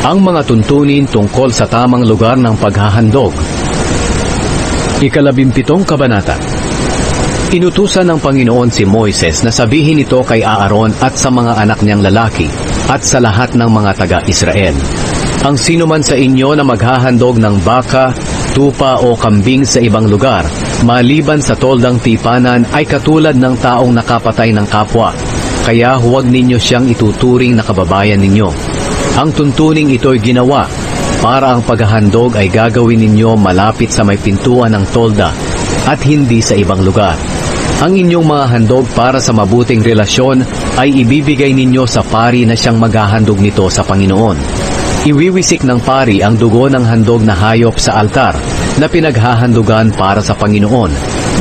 Ang mga tuntunin tungkol sa tamang lugar ng paghahandog. Ikalabimpitong kabanata. Inutusan ng Panginoon si Moises na sabihin ito kay Aaron at sa mga anak niyang lalaki at sa lahat ng mga taga-Israel. Ang sino man sa inyo na maghahandog ng baka, tupa o kambing sa ibang lugar, maliban sa toldang tipanan ay katulad ng taong nakapatay ng kapwa, kaya huwag ninyo siyang ituturing na kababayan ninyo. Ang tuntuning ito'y ginawa para ang paghahandog ay gagawin ninyo malapit sa may pintuan ng tolda at hindi sa ibang lugar. Ang inyong mga handog para sa mabuting relasyon ay ibibigay ninyo sa pari na siyang maghahandog nito sa Panginoon. Iwiwisik ng pari ang dugo ng handog na hayop sa altar na pinaghahandugan para sa Panginoon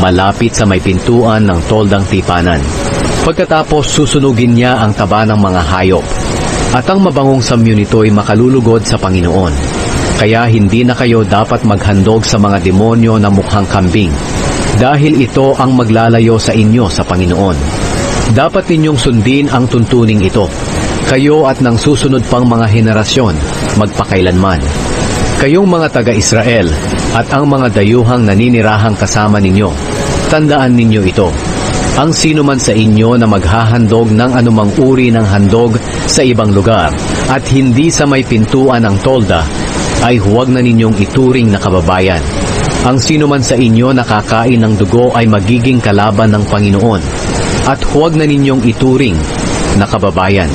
malapit sa may pintuan ng toldang tipanan. Pagkatapos susunugin niya ang taba ng mga hayop. At ang mabangong samyo nito ay makalulugod sa Panginoon. Kaya hindi na kayo dapat maghandog sa mga demonyo na mukhang kambing, dahil ito ang maglalayo sa inyo sa Panginoon. Dapat ninyong sundin ang tuntuning ito, kayo at nang susunod pang mga henerasyon, magpakailanman. Kayong mga taga-Israel at ang mga dayuhang naninirahang kasama ninyo, tandaan ninyo ito. Ang sino man sa inyo na maghahandog ng anumang uri ng handog sa ibang lugar at hindi sa may pintuan ng tolda ay huwag na ninyong ituring na kababayan. Ang sino man sa inyo na kakain ng dugo ay magiging kalaban ng Panginoon at huwag na ninyong ituring na kababayan,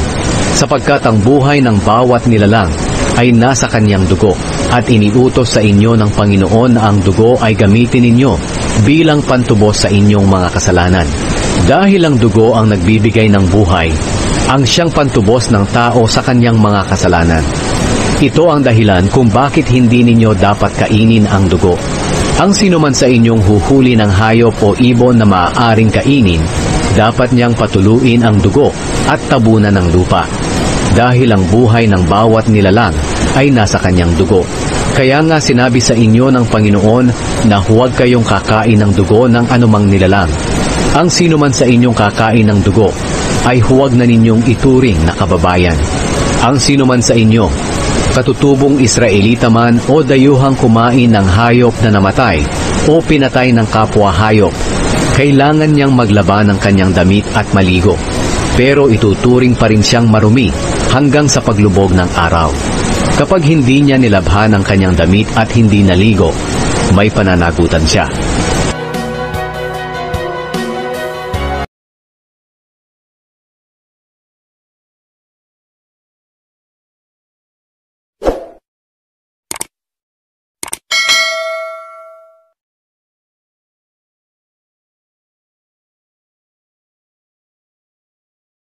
sapagkat ang buhay ng bawat nilalang ay nasa kanyang dugo at iniutos sa inyo ng Panginoon na ang dugo ay gamitin ninyo bilang pantubos sa inyong mga kasalanan. Dahil ang dugo ang nagbibigay ng buhay, ang siyang pantubos ng tao sa kanyang mga kasalanan. Ito ang dahilan kung bakit hindi ninyo dapat kainin ang dugo. Ang sino man sa inyong huhuli ng hayop o ibon na maaaring kainin, dapat niyang patuluin ang dugo at tabunan ng lupa. Dahil ang buhay ng bawat nilalang ay nasa kanyang dugo. Kaya nga sinabi sa inyo ng Panginoon na huwag kayong kakain ng dugo ng anumang nilalang. Ang sino man sa inyong kakain ng dugo ay huwag na ninyong ituring na kababayan. Ang sino man sa inyo, katutubong Israelita man o dayuhang kumain ng hayop na namatay o pinatay ng kapwa hayop, kailangan niyang maglaba ng kanyang damit at maligo. Pero ituturing pa rin siyang marumi hanggang sa paglubog ng araw. Kapag hindi niya nilabhan ang kanyang damit at hindi naligo, may pananagutan siya.